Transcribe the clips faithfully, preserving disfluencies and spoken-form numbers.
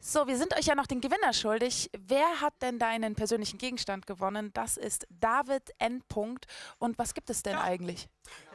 So, wir sind euch ja noch den Gewinner schuldig. Wer hat denn deinen persönlichen Gegenstand gewonnen? Das ist David Endpunkt. Und was gibt es denn ja. eigentlich?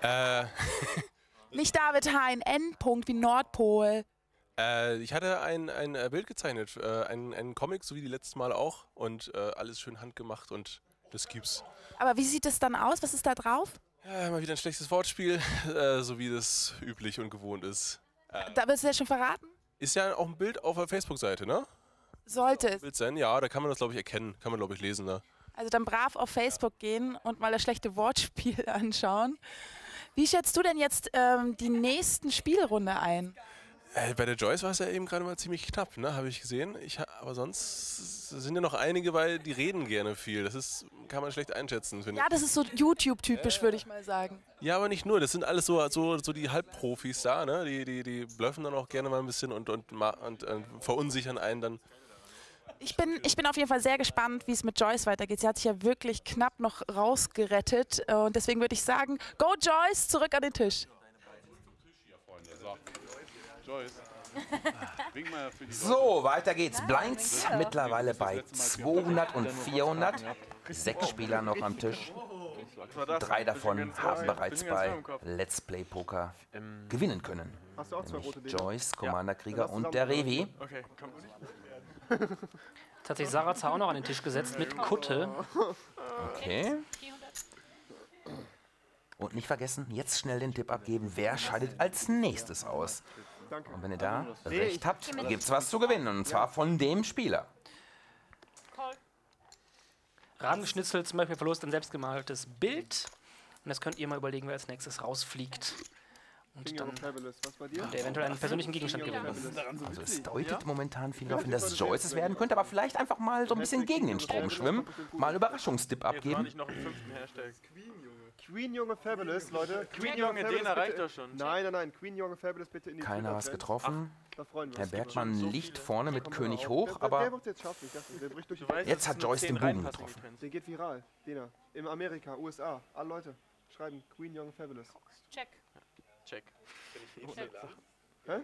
Äh. Nicht David Hein, Endpunkt wie Nordpol. Äh, ich hatte ein, ein Bild gezeichnet, äh, einen, einen Comic, so wie die letzten Mal auch. Und äh, alles schön handgemacht und das gibt's. Aber wie sieht es dann aus? Was ist da drauf? Ja, mal wieder ein schlechtes Wortspiel, äh, so wie das üblich und gewohnt ist. Äh, da willst du ja schon verraten? Ist ja auch ein Bild auf der Facebook-Seite, ne? Sollte es. Bild sein, ja, da kann man das, glaube ich, erkennen. Kann man, glaube ich, lesen, ne? Also dann brav auf Facebook ja. gehen und mal das schlechte Wortspiel anschauen. Wie schätzt du denn jetzt ähm, die nächsten Spielrunde ein? Äh, bei der Joyce war es ja eben gerade mal ziemlich knapp, ne? Habe ich gesehen. Ich, aber sonst sind ja noch einige, weil die reden gerne viel. Das ist, kann man schlecht einschätzen, finde ich. Ja, das ist so YouTube-typisch, äh. würde ich mal sagen. Ja, aber nicht nur. Das sind alles so, so, so die Halbprofis da, ne? Die, die, die bluffen dann auch gerne mal ein bisschen und, und, und, und verunsichern einen dann. Ich bin, ich bin auf jeden Fall sehr gespannt, wie es mit Joyce weitergeht. Sie hat sich ja wirklich knapp noch rausgerettet. Und deswegen würde ich sagen, go Joyce, zurück an den Tisch. So, weiter geht's. Blinds mittlerweile bei zweihundert und vierhundert. Sechs Spieler noch am Tisch. Drei davon haben bereits bei Let's Play Poker gewinnen können. Nämlich Joyce, CommanderKrieger und der Revi. Jetzt hat sich Sarazar auch noch an den Tisch gesetzt mit Kutte. Okay. Und nicht vergessen, jetzt schnell den Tipp abgeben, wer scheidet als nächstes aus. Und wenn ihr da recht habt, gibt's was zu gewinnen. Und zwar von dem Spieler. Rahmschnitzel zum Beispiel verlost ein selbstgemaltes Bild. Und das könnt ihr mal überlegen, wer als nächstes rausfliegt. Und dann der eventuell einen persönlichen Gegenstand gewinnen. Also es deutet momentan viel darauf hin, dass Joyce es werden könnte, aber vielleicht einfach mal so ein bisschen gegen den Strom schwimmen, mal Überraschungstipp abgeben. Queen Junge Fabulous, Leute. Queen Junge, den erreicht er schon. Nein, nein, nein, Queen Junge Fabulous bitte in die Keiner was getroffen. Herr Bergmann liegt vorne mit König hoch, aber jetzt hat Joyce den Bogen getroffen. Der geht viral, dner. In Amerika, U S A, alle Leute schreiben Queen Junge Fabulous. Check. Check. Bin ich eh Hä?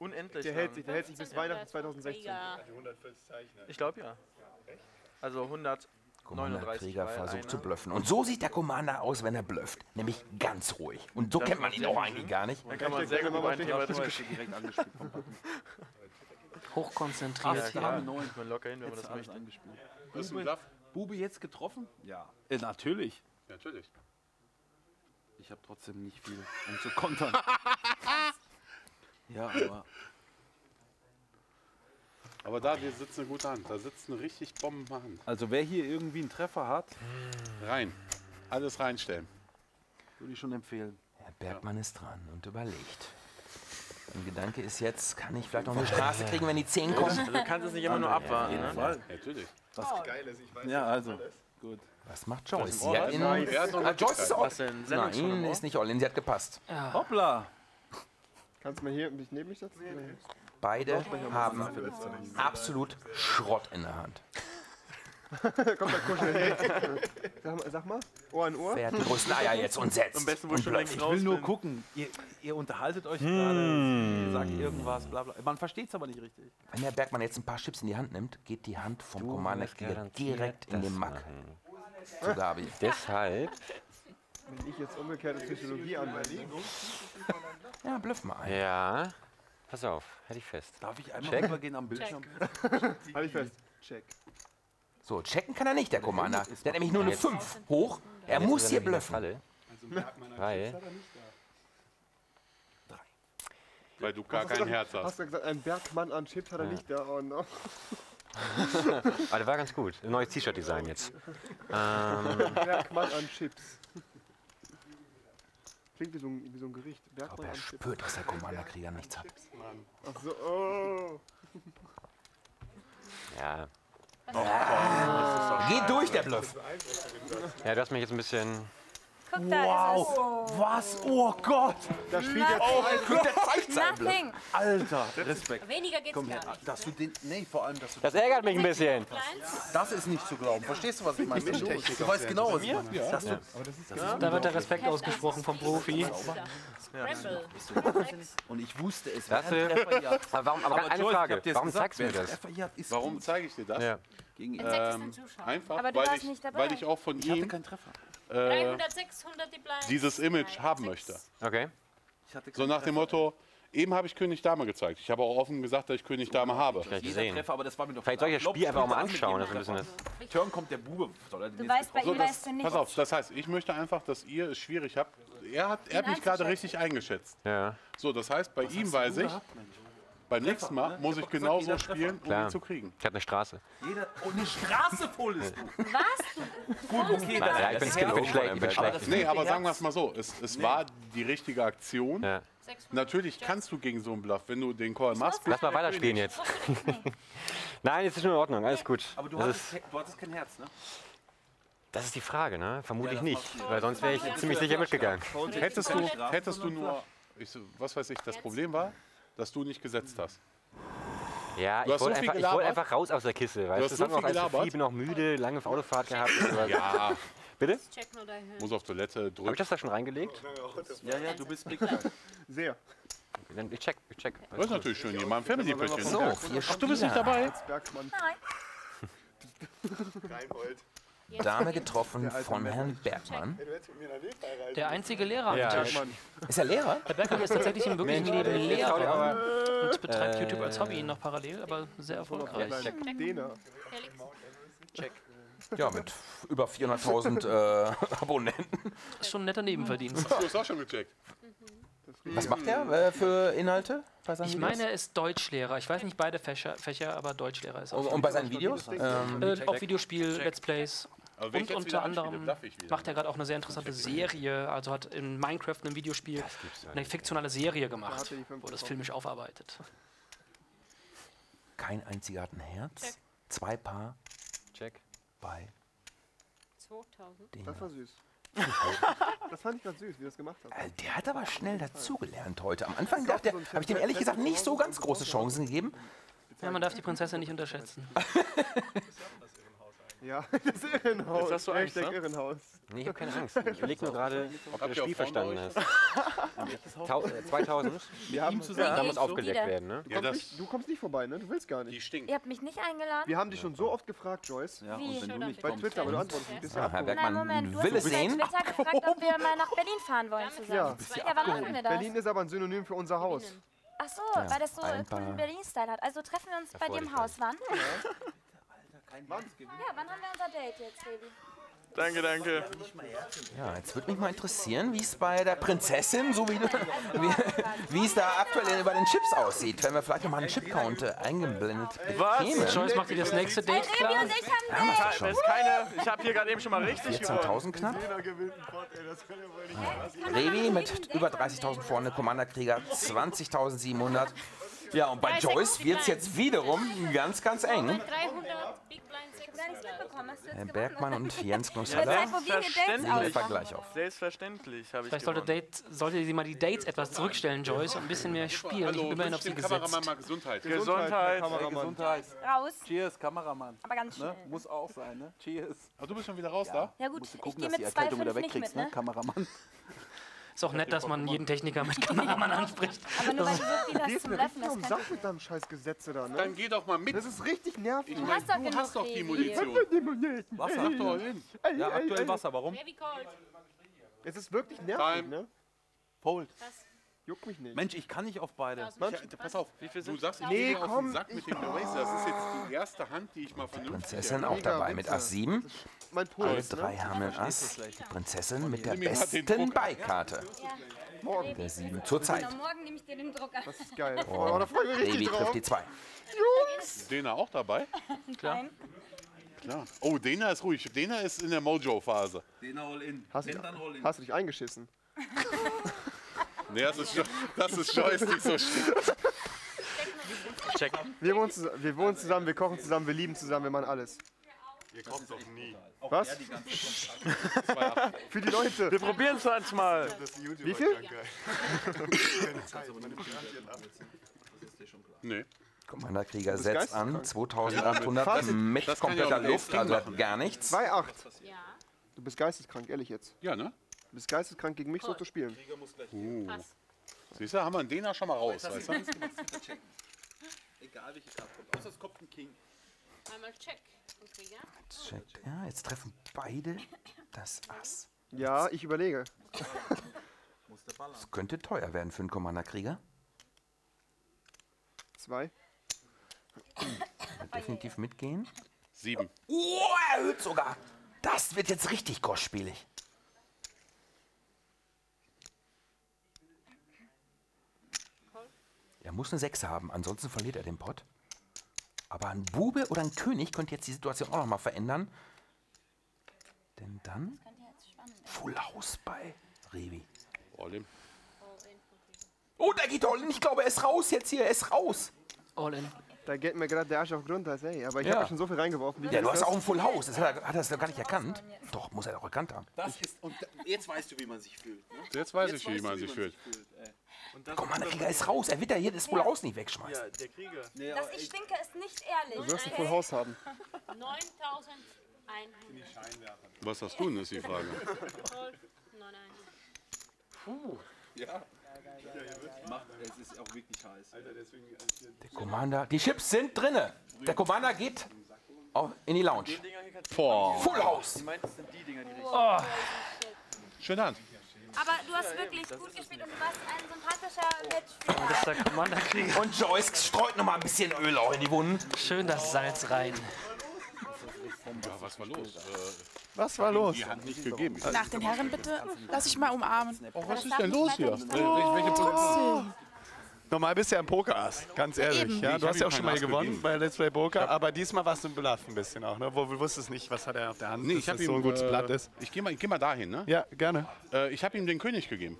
Unendlich. Der hält sich, der hält sich bis Weihnachten zweitausendsechzehn. Ich glaube ja. Also hundertneununddreißig. Commander Krieger versucht zu bluffen. Und so sieht der Commander aus, wenn er blufft. Nämlich ganz ruhig. Und so kennt man ihn auch eigentlich gar nicht. Dann kann man sehr gut meinen Thema direkt angespielt vom Hochkonzentriert. Ja, neun. Ich bin locker hin, wenn man das möchte. Hast du Bube jetzt getroffen? Ja. Natürlich. Natürlich. Ich habe trotzdem nicht viel, um zu kontern. Ja, aber... Aber da hier sitzt eine gute Hand. Da sitzt eine richtig bombenhand Hand. Also wer hier irgendwie einen Treffer hat... Rein. Alles reinstellen. Würde ich schon empfehlen. Herr Bergmann ja. ist dran und überlegt. Mein Gedanke ist jetzt, kann ich vielleicht noch eine Straße kriegen, wenn die zehn kommt? Also du kannst es nicht immer nur abwarten. Ja, ne? ja, natürlich. Was oh. geil ist, ich weiß ja, also. Alles. Gut. Was macht Joyce? Sie hat in Nein, ah, Joyce ist auch. Nein, ist nicht all-in, sie hat gepasst. Ja. Hoppla! Kannst du mal hier mich neben mich setzen? Nee. Beide ja. haben oh. absolut Schrott in der Hand. Kommt mal kuscheln. sag, sag mal, Ohr an Ohr. Wer hat die großen Eier jetzt und setzt? Am besten, wo ich schon längst raus bin. Ich will nur gucken. Ihr, ihr unterhaltet euch hm. gerade, ihr sagt irgendwas, bla bla. Man versteht es aber nicht richtig. Wenn Herr Bergmann jetzt ein paar Chips in die Hand nimmt, geht die Hand vom CommanderKrieger direkt in den Mack. Zu Gabi. Deshalb. Wenn ich jetzt umgekehrte Psychologie anwende. Ja, bluff mal ein. Ja. Pass auf, hätte ich fest. Darf ich einmal Check. rübergehen am Bildschirm? Halte ich fest. Check. So, checken kann er nicht, der Commander. Der hat nämlich nur eine fünf hoch. Er muss hier bluffen. Also merkt man, weil, weil du gar kein Herz hast. Hast du gesagt, ein Bergmann an Chips hat er nicht da. Oh no. Aber der war ganz gut. Neues T-Shirt-Design jetzt. Bergmann an Chips. Klingt wie so ein, wie so ein Gericht. Bergmann Aber er an spürt, Chips. Dass der Commander-Krieger nichts hat. Ach so, oh. Ja. Oh, ah. Geht durch, der Bluff. Ja, du hast mich jetzt ein bisschen Guck, da wow. ist es. Oh. Was? Oh Gott! Da spielt der zeigt sein Bluff. Alter, Respekt. Weniger geht's Komm her, gar nicht. Dass du den, nee, vor allem, dass du das ärgert mich ein bisschen. Das ist nicht zu glauben. Verstehst du, was ich meine? Du weißt genau, was ich meine. Ja. Das, ja. Das ja. Da wird der Respekt ausgesprochen vom Profi. Und ich wusste es. Das warum, aber, aber eine Joyce, Frage, warum gesagt, zeigst du mir das? Warum zeige ich dir das? Ja. Gegen ähm, einfach, aber du weil, warst ich, nicht dabei. weil ich auch von ich ihm äh, dreihundert, sechshundert, die dieses Image haben möchte. Okay. So nach dem Motto, eben habe ich König Dame gezeigt. Ich habe auch offen gesagt, dass ich König Dame habe. Vielleicht soll ich das Spiel einfach auch mal anschauen. Das ein bisschen das. Turn kommt der Bube. Du weißt, bei so, das, weißt du nicht. Pass auf, das heißt, ich möchte einfach, dass ihr es schwierig habt. Er hat, er hat mich gerade richtig eingeschätzt. Ja. So, das heißt, bei Was ihm weiß ich, gehabt, beim nächsten Mal muss ich genauso spielen, um ihn zu kriegen. Ich habe eine Straße. Jeder, oh, eine Straße vollst du. Was? Gut, okay. Ich bin schlecht. Nee, aber sagen wir es mal so. Es war die richtige Aktion. Natürlich kannst du gegen so einen Bluff, wenn du den Call machst. Lass mal weiterspielen jetzt. Nein, es ist schon in Ordnung, alles gut. Aber du hattest, du hattest kein Herz, ne? Das ist die Frage, ne? Vermutlich ja, nicht, weil sonst wäre ich ziemlich sicher mitgegangen. Hättest du, hättest du nur, ich, was weiß ich, das Problem war, dass du nicht gesetzt hast. Ja, ich wollte so einfach, wollt einfach raus aus der Kiste, weil ich bin noch müde, lange auf Autofahrt gehabt. Ja. Bitte? Muss auf Toilette drücken. Habe ich das da schon reingelegt? Ja, ja, du bist blickreich. Sehr. Okay, ich check, ich check. Das ist natürlich schön hier, mal ein Family-Pöttchen. So, ach, du bist nicht dabei? Nein. Dame getroffen von Herrn Bergmann. Der einzige Lehrer am ja. Tisch. Ist er Lehrer? Herr Bergmann ist tatsächlich im wirklichen Leben äh, Lehrer und betreibt äh, YouTube als Hobby noch parallel, aber sehr erfolgreich. Ja, check. Check. Ja, mit über vierhunderttausend äh, Abonnenten. Das ist schon ein netter Nebenverdienst. Du hast auch schon gecheckt. Was macht er äh, für Inhalte? Bei seinen ich Videos? meine, er ist Deutschlehrer. Ich weiß nicht beide Fächer, Fächer aber Deutschlehrer ist er. Und bei seinen Videos? Ähm, äh, auch Videospiel, Let's Plays. Und unter anderem macht er gerade auch eine sehr interessante Serie, also hat in Minecraft ein Videospiel eine fiktionale Serie gemacht, wo das filmisch aufarbeitet. Kein einziger hat ein Herz, zwei Paar Check. bei zweitausend. Das war süß. Das fand ich ganz süß, wie das gemacht hat. Der hat aber schnell dazugelernt heute. Am Anfang dachte er, habe ich dem ehrlich gesagt nicht so ganz große Chancen gegeben. Ja, man darf die Prinzessin nicht unterschätzen. Ja, das Irrenhaus. Jetzt hast du Angst, ne? Irrenhaus. Nee, ich habe keine Angst. Ich überlege nur gerade, ob du das Spiel verstanden hast. zweitausend. Wir haben zusammen. Ja, da muss aufgedeckt werden, ne? Du, ja, kommst nicht, du kommst nicht vorbei, ne? Du willst gar nicht. Die stinkt. Ihr habt mich nicht eingeladen. Wir haben dich schon so oft gefragt, Joyce. Ja, und wenn du nicht bei Twitter, aber du antwortest nicht. Ja, Herr Bergmann, Moment, du will es sehen? Ich habe gefragt, ob wir mal nach Berlin fahren wollen zusammen. Ja, ja, wann machen wir das? Berlin ist aber ein Synonym für unser Haus. Ach so, ja, weil das so einen coolen Berlin-Style hat. Also treffen wir uns bei dir im Haus. Wann? Ein ja, wann haben wir unser Date jetzt, Baby? Danke, danke. Ja, jetzt würde mich mal interessieren, wie es bei der Prinzessin, so wie, wie es da aktuell über den Chips aussieht. Wenn wir vielleicht nochmal einen Chip-Count eingeblendet bekämen. Was? Joyce macht dir das nächste Date klar? Ja, macht das schon. Keine, ich habe hier gerade eben schon mal richtig vierzehntausend knapp. Rewi mit über dreißigtausend vorne, CommanderKrieger zwanzigtausendsiebenhundert. Ja, und bei Joyce wird es jetzt wiederum ganz, ganz eng. Herr Bergmann und Jens Knossalla. Selbstverständlich. Selbstverständlich habe ich Vielleicht sollte, Date, sollte sie mal die Dates etwas zurückstellen, Joyce, und ein bisschen mehr spielen. Also, ich bin immerhin auf sie gesetzt. Kameramann mal Gesundheit. Gesundheit. Kameramann. Gesundheit. Raus. Cheers, Kameramann. Aber ganz schnell. Ne? Muss auch sein, ne? Cheers. Aber du bist schon wieder raus, ja. da? Ja gut, musst du gucken, ich dass die Erkältung wieder wegkriegst, ne? ne? Kameramann. Ist auch nett, dass man jeden Techniker mit Kameramann anspricht. Aber nur weil du so viel hast zum Treffen, das kann ich mit deinem scheiß Gesetze da, ne? Dann geh doch mal mit. Das ist richtig nervig. Du hast doch, du hast doch die Munition. Wasser, ey, doch hin. Ey, ja, aktuell ey, Wasser, warum? Heavy cold. Es ist wirklich nervig, ne? Fold. Was? Juckt mich nicht. Mensch, ich kann nicht auf beide. Mensch, pass auf, wie viel sind du sagst, ich nee, komm, auf den Sack mit dem Racer. Das ist jetzt die erste Hand, die ich mal vernünftig... Die Prinzessin auch dabei mit Ass sieben. Alle drei haben einen Ass. Die Prinzessin mit der besten Beikarte. Morgen. Der sieben zur Zeit. Morgen nehme ich dir den Drucker. Das ist geil. Oh, da freue ich mich richtig drauf. Baby trifft die zwei. Jungs! Dena auch dabei? Klar. Klar. Oh, Dena ist ruhig. Dena ist in der Mojo-Phase. Dena all in. Hast du dich eingeschissen? Nee, das ist, das ist Joyce, nicht so schlimm. Check. Wir wohnen zusammen, wir kochen zusammen, wir lieben zusammen, wir machen alles. Ihr kommt doch nie. Was? Ja, die ganze Für die Leute. Wir probieren es jetzt mal. Das ist die Wie viel? Nee. CommanderKrieger setzt an. zweitausendachthundert mit kompletter Luft, also hat gar nichts. zwei Komma acht. Ja. Du bist geisteskrank, ehrlich jetzt. Ja, ne? Du bist geisteskrank, gegen mich so zu spielen. Uh. Siehst du, haben wir einen Dehner schon mal raus, weißt du? Egal welche Karte kommt. Außer es kommt ein King. Einmal Check. Check. Ja, jetzt treffen beide das Ass. Ja, ich überlege. Das könnte teuer werden für einen CommanderKrieger. Zwei. Definitiv mitgehen. Sieben. Oh, erhöht sogar. Das wird jetzt richtig kostspielig. Er muss eine Sechs haben, ansonsten verliert er den Pott. Aber ein Bube oder ein König könnte jetzt die Situation auch noch mal verändern. Denn dann Full House bei Rewi. All in. Oh, da geht All in. Ich glaube, er ist raus jetzt hier. Er ist raus. All in. Da geht mir gerade der Arsch auf Grund, als ey. Aber ich ja. habe schon so viel reingeworfen. Wie ja, du hast das? Auch ein Full House. Das hat er, hat er das gar nicht erkannt. Doch, muss er doch erkannt haben. Das ist, und jetzt weißt du, wie man sich fühlt. Ne? Jetzt weiß jetzt ich, wie, weißt wie man sich fühlt. Sich fühlt. CommanderKrieger ist raus, er wird ja hier das Full House nicht wegschmeißen. Ja, der Krieger. Nee, dass ich stinke, ist nicht ehrlich. Du wirst ein Full House haben. neuntausendeinhundert. Was hast du denn, ist die Frage. Puh. Ja. Es ist auch wirklich heiß. Der Commander, die Chips sind drinne. Der Commander geht in die Lounge. Boah. Full House. Ich meine, das sind die Dinger, die richtig. Oh. Schöne Hand. Aber du hast wirklich ja, gut gespielt und du warst ein sympathischer Mitspieler. Und Joyce streut noch mal ein bisschen Öl auch in die Wunden. Schön das Salz rein. Ja, was war los? Was war los? Die Hand nicht gegeben. Nach den Herren bitte, lass ich mal umarmen. Oh, was ist denn los hier? Oh. Normal bist du ja ein Poker-Ass, ganz ehrlich. Ja, du hast ja auch schon mal gewonnen bei Let's Play Poker, aber diesmal warst du im Bluff ein bisschen auch, ne? Wo du wusstest nicht, was hat er auf der Hand, nee, ich dass das so ein gutes äh, Blatt ist. Ich gehe mal, geh mal dahin, ne? Ja, gerne. Äh, ich habe ihm den König gegeben.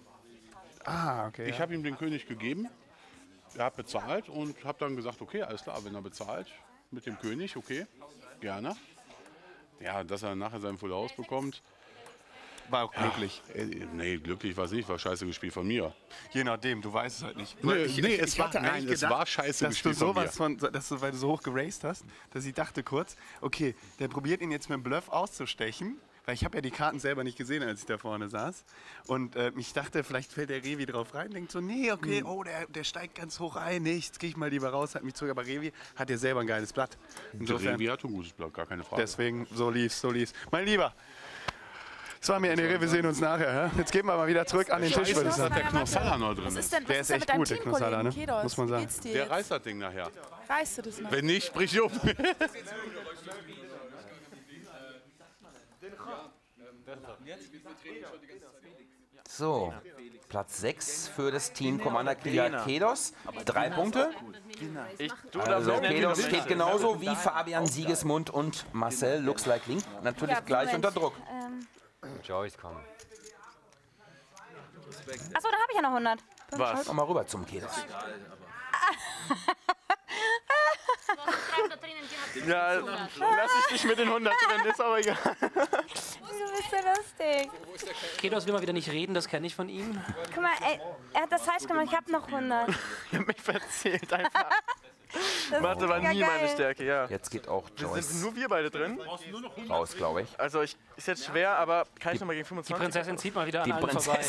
Ah, okay. Ich ja. habe ihm den König gegeben, er hat bezahlt und habe dann gesagt, okay, alles klar, wenn er bezahlt mit dem König, okay, gerne. Ja, dass er nachher sein Full House bekommt. War auch glücklich. Ach, nee, glücklich war es nicht, war scheiße gespielt von mir. Je nachdem, du weißt es halt nicht. Nee, ich, nee ich, es, ich war, nein, gedacht, es war scheiße dass gespielt du sowas von, von dass du, weil du so hoch geraced hast, dass ich dachte kurz, okay, der probiert ihn jetzt mit dem Bluff auszustechen, weil ich habe ja die Karten selber nicht gesehen, als ich da vorne saß. Und äh, ich dachte, vielleicht fällt der Rewi drauf rein, denkt so, nee, okay, hm. oh, der, der steigt ganz hoch ein, nee, jetzt gehe ich mal lieber raus, hat mich zurück. Aber Rewi hat ja selber ein geiles Blatt. Insofern, Rewi hat ein gutes Blatt, gar keine Frage. Deswegen, so lief's, so lief's. Mein Lieber. Das war mir in der Rewe, wir sehen uns nachher. Jetzt gehen wir mal wieder zurück an den Tisch. Da ist der Knossalla noch drin. Ist denn, der ist, ist echt gut, der Knossalla, ne? Kedos, muss man sagen. Der reißt das Ding nachher. Reißt du das noch? Wenn nicht, sprich um. So, Platz sechs für das Team CommanderKrieger Kedos. Drei Punkte. Also Kedos steht genauso wie Fabian Siegismund und Marcel. Looks like Link. Natürlich gleich unter Druck. Joyce, komm. Achso, da habe ich ja noch hundert. Bin Was? Schau doch mal rüber zum Kedos. Ja, lass ich dich mit den hundert drin, ist aber egal. Du bist ja lustig. Kedos will mal wieder nicht reden, das kenne ich von ihm. Guck mal, ey, er hat das falsch gemacht, ich habe noch hundert. Ich habe mich verzählt einfach. Mathe war nie geil. meine Stärke, ja. Jetzt geht auch Joyce. Sind nur wir beide drin. Raus, glaube ich. Also, ich, ist jetzt schwer, aber kann ich nochmal gegen fünfundzwanzig? Die Prinzessin zieht mal wieder an allen vorbei.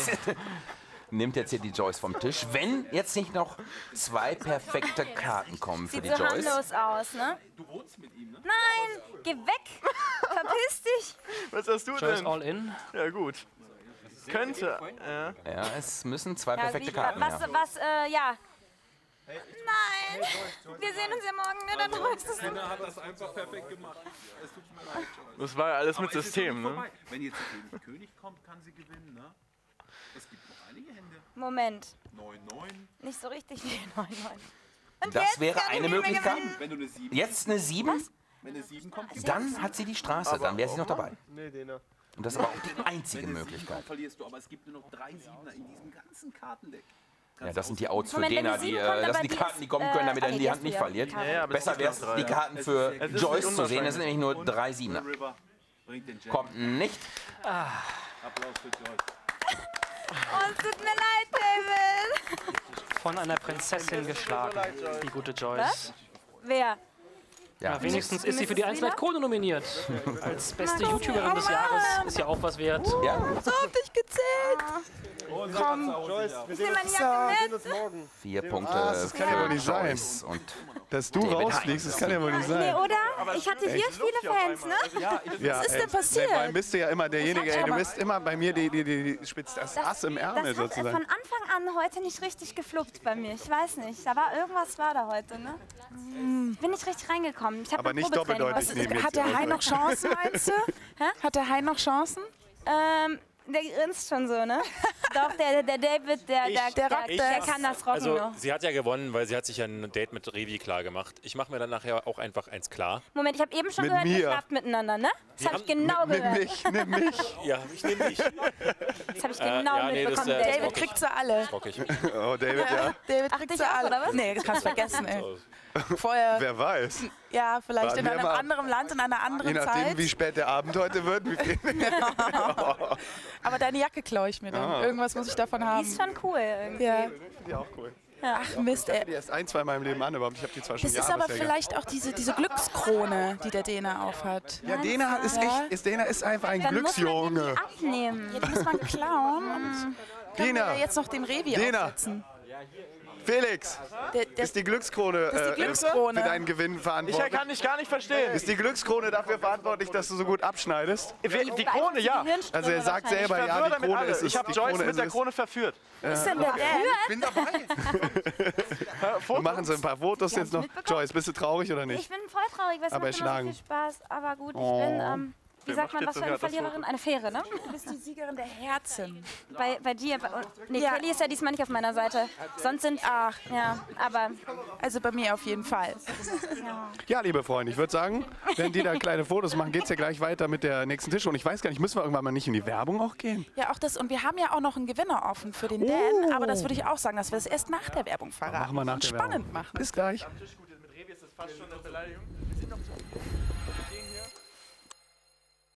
Nimmt jetzt hier die Joyce vom Tisch. Wenn jetzt nicht noch zwei perfekte Karten kommen für die Joyce. Sieht so harmlos aus, ne? Du wohnst mit ihm, ne? Nein, geh weg! Verpiss dich! Was hast du denn? Joyce all in. Ja, gut. Könnte. Ja, ja es müssen zwei ja, perfekte wie, Karten was, ja. was, äh, ja. Hey, Nein! Hey, wir sehen uns ja morgen, ne? Dann räumst du Kenner hat das einfach perfekt gemacht. Es tut mir leid. Das war ja alles mit System, ne? Wenn jetzt der König kommt, kann sie gewinnen, ne? Es gibt noch einige Hände. Moment. neun neun. Nicht so richtig viel neun neun. Das wäre eine Möglichkeit. Wenn du eine sieben jetzt eine sieben. Was? Wenn eine sieben kommt, dann hat sie die Straße, aber dann wäre sie noch dabei. Nee, Dena. Und das ist aber auch die einzige Möglichkeit. Verlierst du, aber es gibt nur noch drei Siebener in diesem ganzen Kartendeck. Ja, das sind die Outs für Dena, die, äh, das sind die Karten, die kommen können, damit er die Hand nicht verliert. Besser wäre es, die Karten für Joyce zu sehen, das sind nämlich nur drei Siebener. Kommt nicht. Applaus für Joyce. Oh, es tut mir leid, David. Von einer Prinzessin geschlagen, die gute Joyce. Was? Wer? Ja, wenigstens ist sie für die eins live Krone nominiert. Als beste YouTuberin des Jahres. Ist ja auch was wert. Ja. So hab ich gezählt. Komm, Joyce, wir sehen uns morgen. Vier Punkte. Das kann ja wohl nicht sein. Dass du rausfliegst, das kann ja wohl nicht sein. Nee, oder? Ich hatte hier viele Fans, ne? Was ist denn passiert? Bei mir bist du ja immer derjenige, ey, du bist immer bei mir die, die, die, die Spitze, das Ass im Ärmel sozusagen. Das hat von Anfang an heute nicht richtig gefluppt bei mir. Ich weiß nicht, da war irgendwas war da heute, ne? Bin nicht richtig reingekommen. Ich aber nicht doppeldeutig. Hat der Hai noch Chancen, meinst du? Hat der Hai noch Chancen? Ähm, der grinst schon so, ne? Doch, der, der David, der, ich, der, der, der, ich, der kann das rocken. Also, noch. Sie hat ja gewonnen, weil sie hat sich ja ein Date mit Revi klar gemacht. Ich mache mir dann nachher auch einfach eins klar. Moment, ich habe eben schon mit gehört, ihr schlaft miteinander, ne? Das habe ich genau mit, gehört. Nimm mich, nimm mich. Ja, ich nehme dich. Das habe ich genau äh, ja, nee, mitbekommen. Das, äh, David das kriegt sie alle. Oh, David, ja. David kriegt sie alle, oder was? Nee, das kannst du vergessen, ey. Vorher, wer weiß. Ja, vielleicht in einem anderen Land, in einer anderen Zeit. Je nachdem, wie spät der Abend heute wird. Wie viel oh. Aber deine Jacke klaue ich mir dann. Ah. Irgendwas muss ich davon haben. Die ist schon cool. Irgendwie. Ja. Die auch cool. Ja. Ach Mist, ey. Ich habe die erst ein, zwei Mal im Leben an, aber ich habe die zwar schon Das Jahre ist aber vielleicht gehabt. Auch diese, diese Glückskrone, die der Dena aufhat. Ja, Dena ist echt, ist, Dena ist einfach ein dann Glücksjunge. Muss man die abnehmen. Jetzt muss man klauen. Dena, jetzt noch dem Revi aufsetzen. Felix, der, der ist die Glückskrone, das ist die Glückskrone. Äh, für deinen Gewinn verantwortlich. Ich kann dich gar nicht verstehen. Ist die Glückskrone dafür verantwortlich, dass du so gut abschneidest? Die Krone, ja. Also er sagt selber, ich ja, die Krone alle. Ist es. Ich habe Joyce Krone mit der Krone verführt. Was ist denn der? Ich bin dabei. Wir machen so ein paar Fotos jetzt noch. Joyce, bist du traurig oder nicht? Ich bin voll traurig, weil es macht immer so viel Spaß. Aber gut, oh. ich bin... Ähm, Wie sagt man, was für eine Verliererin? Eine Fähre, ne? Du bist die Siegerin der Herzen. Bei, bei dir, bei, nee, ja. Kelly ist ja diesmal nicht auf meiner Seite. Sonst sind, ach, ja, aber, also bei mir auf jeden Fall. Ja, ja liebe Freunde, ich würde sagen, wenn die da kleine Fotos machen, geht es ja gleich weiter mit der nächsten Tisch. Und ich weiß gar nicht, müssen wir irgendwann mal nicht in die Werbung auch gehen? Ja, auch das. Und wir haben ja auch noch einen Gewinner offen für den oh. Dan. Aber das würde ich auch sagen, dass wir das erst nach der Werbung verraten. Machen wir nach der Werbung. Spannend machen. Bis gleich. Am Tisch, gut, mit Revi ist das fast schon eine Beleidigung. Wir sind noch